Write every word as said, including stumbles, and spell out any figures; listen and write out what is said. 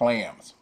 clams.